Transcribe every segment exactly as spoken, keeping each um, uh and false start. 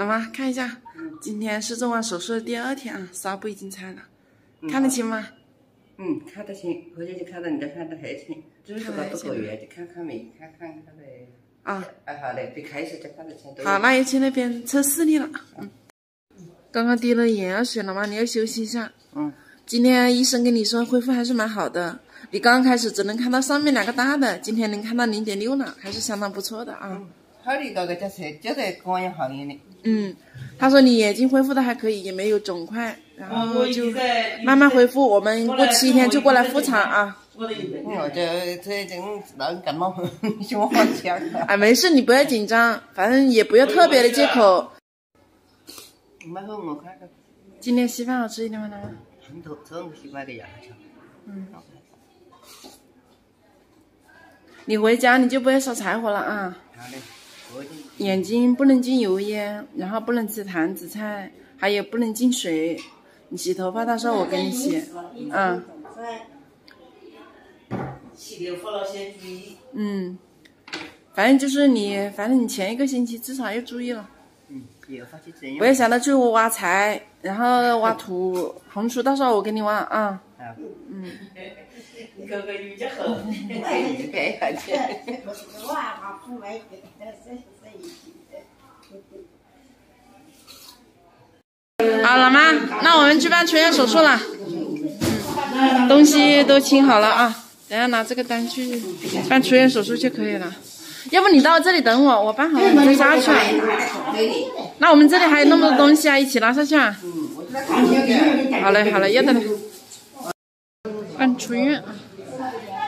老妈看一下，今天是做完手术的第二天啊，纱布已经拆了，嗯、看得清吗？嗯，看得清，回去就看到你的看得还清，就是这个不够远，就看看没，看看看呗。啊，哎、啊、好嘞，对，看一下就看得清。好，那也去那边测视力了。嗯，嗯刚刚滴了眼药水，老妈你要休息一下。嗯，今天医生跟你说恢复还是蛮好的。 你刚开始只能看到上面两个大的，今天能看到 零点六 了，还是相当不错的啊。好的，哥哥，这是这是光也好一点。嗯，他说你眼睛恢复的还可以，也没有肿块，然后就慢慢恢复。我们过七天就过来复查啊。嗯，这这这老感冒，胸好强。啊，没事，你不要紧张，反正也不要特别的借口。今天稀饭好吃一点吗？很多，这么稀饭的呀，嗯。 你回家你就不要烧柴火了啊！眼睛不能进油烟，然后不能吃坛子菜，还有不能进水。你洗头发到时候我给你洗，嗯。嗯，反正就是你，反正你前一个星期至少要注意了。嗯，不要想到去挖柴，然后挖土，红薯到时候我给你挖啊。 嗯，哥哥有点好，哎，你别客气。我还不买的，这这一斤的。好，老妈，那我们去办出院手术了。嗯，东西都清好了啊，等下拿这个单去办出院手术就可以了。要不你到这里等我，我办好了再下去。那我们这里还有那么多东西啊，一起拿下去啊。嗯，好嘞，好嘞，要得了。 办出院啊，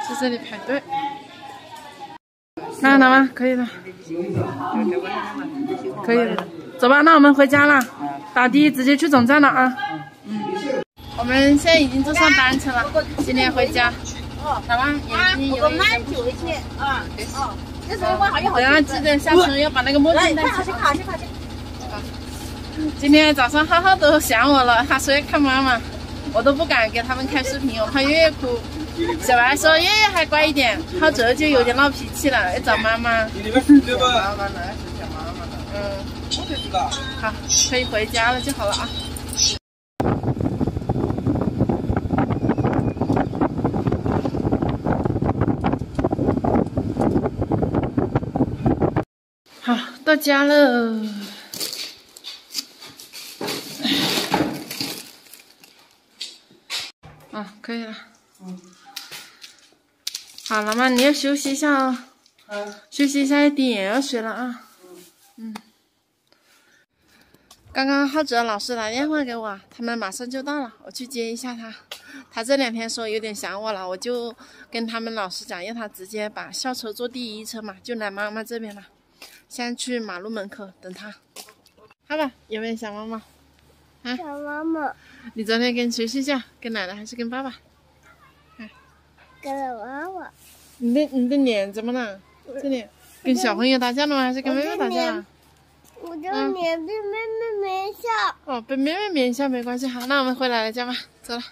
在这里排队。看到了吗？可以了，可以了。走吧，那我们回家了。打的直接去总站了啊。嗯，我们现在已经坐上班车了，今天回家。老妈，眼睛有点不舒服。啊，对。等下记得下车要把那个墨镜戴上。今天早上浩浩都想我了，他说要看妈妈。 我都不敢给他们开视频，我怕月月哭。小白说月月还乖一点，浩哲就有点闹脾气了，要找妈妈。嗯，好，可以回家了就好了啊。好，到家了。 啊，可以了。嗯，好，老妈，你要休息一下哦。嗯。休息一下，要滴眼药水了啊。嗯。嗯。刚刚浩哲老师打电话给我，他们马上就到了，我去接一下他。他这两天说有点想我了，我就跟他们老师讲，让他直接把校车坐第一车嘛，就来妈妈这边了。现在去马路门口等他。好吧，有没有想妈妈？ 啊、小妈妈，你昨天跟谁睡觉？跟奶奶还是跟爸爸？啊、跟妈妈。你的你的脸怎么了？这脸跟小朋友打架了吗？还是跟妹妹打架了？我的脸被妹妹绵笑。哦，被妹妹绵笑没关系。好，那我们回奶奶家吧。走了。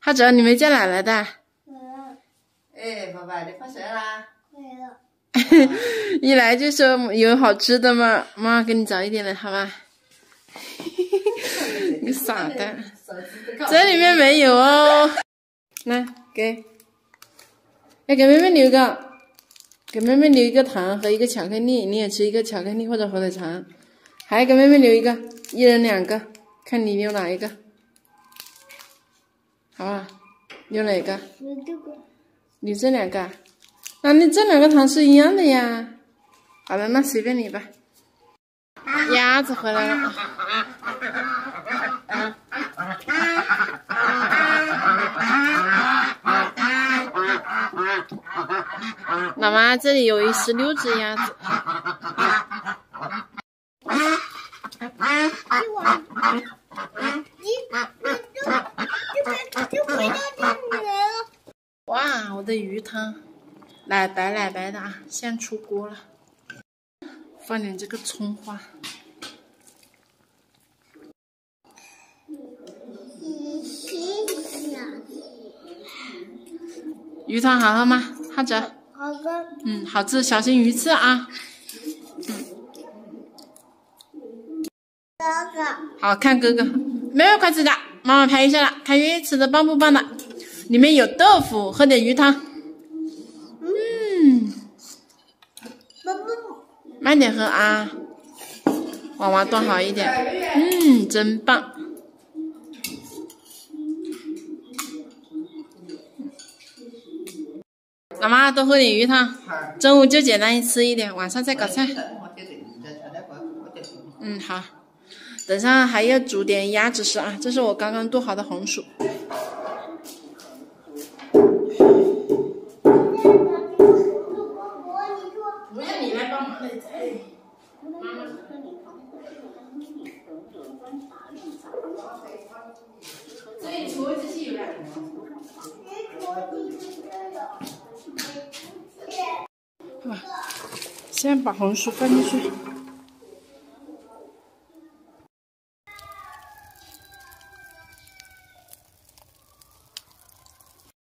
浩哲，你没叫奶奶的？嗯。哎，爸爸，你放学啦？回来了。一来就说有好吃的嘛，妈给你找一点来，好吧？ 你傻蛋，这里面没有哦。来，给，要给妹妹留一个，给妹妹留一个糖和一个巧克力，你也吃一个巧克力或者火腿肠，还给妹妹留一个，一人两个，看你留哪一个，好吧？留哪个？留这个。留这两个？那你这两个糖是一样的呀？好了，那随便你吧。 鸭子回来了啊！老妈，这里有十六只鸭子。哇，我的鱼汤，奶白奶白的啊，现在出锅了。 放点这个葱花，鱼汤好喝吗？浩哲，好喝。嗯，好吃，小心鱼刺啊。嗯。哥。好看哥哥，没有快吃的，妈妈拍一下了，看鱼吃的棒不棒的，里面有豆腐，喝点鱼汤。嗯，慢点喝啊，娃娃多好一点。嗯，真棒。 老妈多喝点鱼汤，中午就简单吃一点，晚上再搞菜。嗯，好，等上还要煮点鸭子吃啊，这是我刚刚剁好的红薯。不要你来帮忙了，妈妈。这里厨子是有点。 先把红薯放进去。